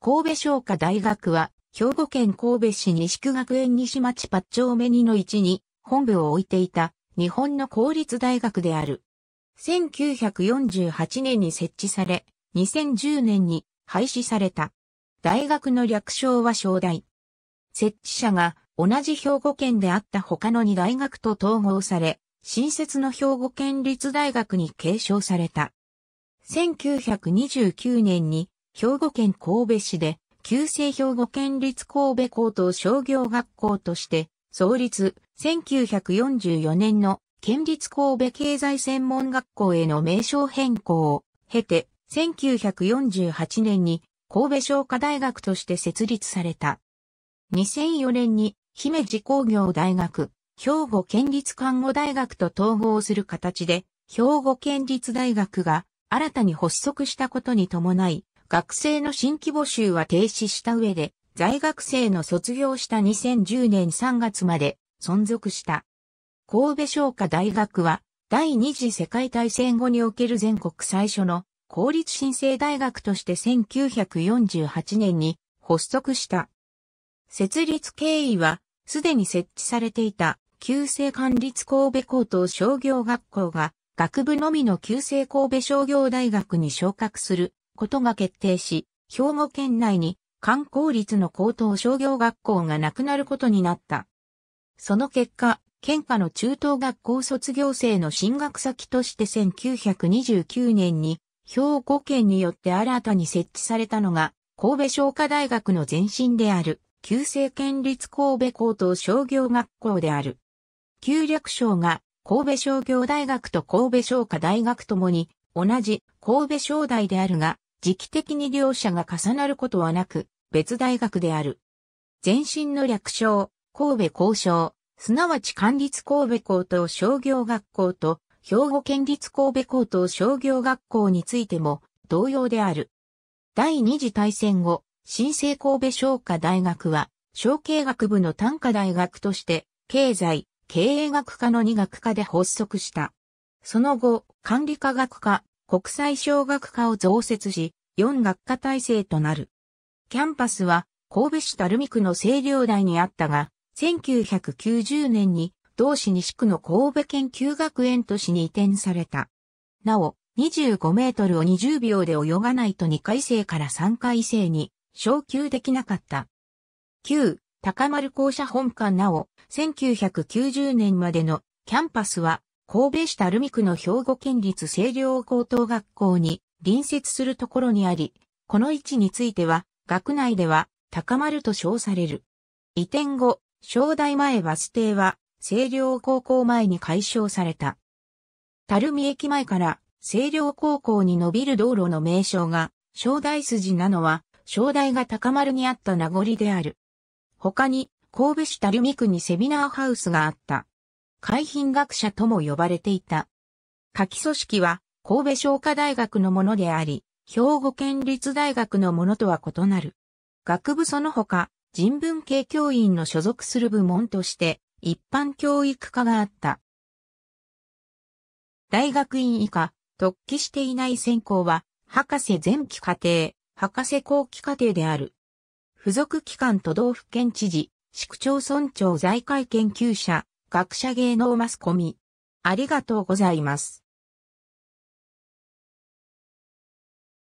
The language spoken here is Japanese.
神戸商科大学は、兵庫県神戸市西区学園西町8丁目2の位置に本部を置いていた日本の公立大学である。1948年に設置され、2010年に廃止された。大学の略称は商大。設置者が同じ兵庫県であった他の2大学と統合され、新設の兵庫県立大学に継承された。1929年に兵庫県神戸市で旧制兵庫県立神戸高等商業学校として創立、1944年の県立神戸経済専門学校への名称変更を経て、1948年に神戸商科大学として設立された。2004年に姫路工業大学、兵庫県立看護大学と統合する形で、兵庫県立大学が新たに発足したことに伴い、学生の新規募集は停止した上で、在学生の卒業した2010年3月まで存続した。神戸商科大学は、第二次世界大戦後における全国最初の公立新制大学として1948年に発足した。設立経緯は、すでに設置されていた、旧制管立神戸高等商業学校が、学部のみの旧制神戸商業大学に昇格することが決定し、兵庫県内に、官公立の高等商業学校がなくなることになった。その結果、県下の中等学校卒業生の進学先として1929年に、兵庫県によって新たに設置されたのが、神戸商科大学の前身である。旧制県立神戸高等商業学校である。旧略称が神戸商業大学と神戸商科大学ともに同じ神戸商大であるが、時期的に両者が重なることはなく別大学である。前身の略称、神戸工商、すなわち官立神戸高等商業学校と兵庫県立神戸高等商業学校についても同様である。第二次大戦後、新制神戸商科大学は、商経学部の単科大学として、経済、経営学科の2学科で発足した。その後、管理科学科、国際商学科を増設し、4学科体制となる。キャンパスは、神戸市垂水区の西陵台にあったが、1990年に、同市西区の神戸研究学園都市に移転された。なお、25メートルを20秒で泳がないと2回生から3回生に、昇級できなかった。旧高丸校舎本館なお、1990年までのキャンパスは、神戸市垂水区の兵庫県立西陵高等学校に隣接するところにあり、この位置については、学内では高丸と称される。移転後、商大前バス停は、西陵高校前に改称された。垂水駅前から西陵高校に伸びる道路の名称が、商大筋なのは、商大が高丸にあった名残である。他に、神戸市垂水区にセミナーハウスがあった。海浜学舎とも呼ばれていた。下記組織は、神戸商科大学のものであり、兵庫県立大学のものとは異なる。学部その他、人文系教員の所属する部門として、一般教育科があった。大学院以下、特記していない専攻は、博士前期課程。博士後期課程である。付属機関都道府県知事、市区町村長在会研究者、学者芸能マスコミ。ありがとうございます。